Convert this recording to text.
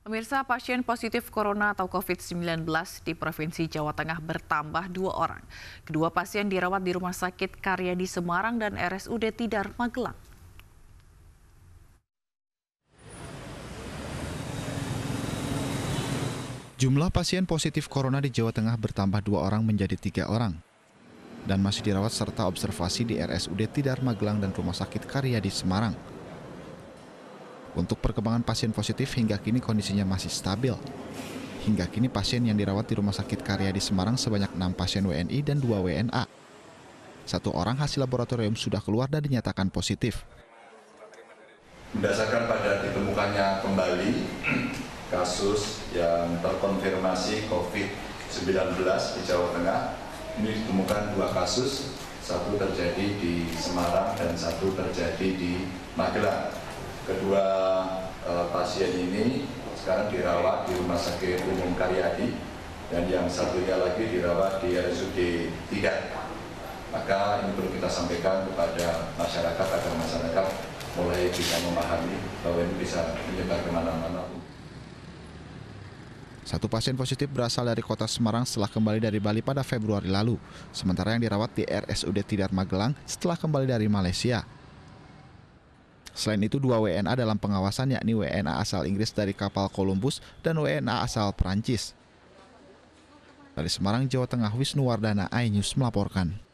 Pemirsa, pasien positif corona atau COVID-19 di Provinsi Jawa Tengah bertambah 2 orang. Kedua pasien dirawat di Rumah Sakit Kariadi Semarang dan RSUD Tidar Magelang. Jumlah pasien positif corona di Jawa Tengah bertambah 2 orang menjadi 3 orang. Dan masih dirawat serta observasi di RSUD Tidar Magelang dan Rumah Sakit Kariadi Semarang. Untuk perkembangan pasien positif hingga kini kondisinya masih stabil. Hingga kini pasien yang dirawat di Rumah Sakit Kariadi Semarang sebanyak 6 pasien WNI dan 2 WNA. 1 orang hasil laboratorium sudah keluar dan dinyatakan positif. Berdasarkan pada ditemukannya kembali kasus yang terkonfirmasi COVID-19 di Jawa Tengah, ini ditemukan 2 kasus, 1 terjadi di Semarang dan 1 terjadi di Magelang. Kedua pasien ini sekarang dirawat di Rumah Sakit Umum Kariadi dan yang satunya lagi dirawat di RSUD Tidar. Maka ini perlu kita sampaikan kepada masyarakat agar masyarakat mulai bisa memahami bahwa ini bisa menyebar kemana-mana. 1 pasien positif berasal dari kota Semarang setelah kembali dari Bali pada Februari lalu, sementara yang dirawat di RSUD Tidar Magelang setelah kembali dari Malaysia. Selain itu, 2 WNA dalam pengawasan, yakni WNA asal Inggris dari kapal Columbus dan WNA asal Perancis. Dari Semarang, Jawa Tengah, Wisnu Wardana, iNews melaporkan.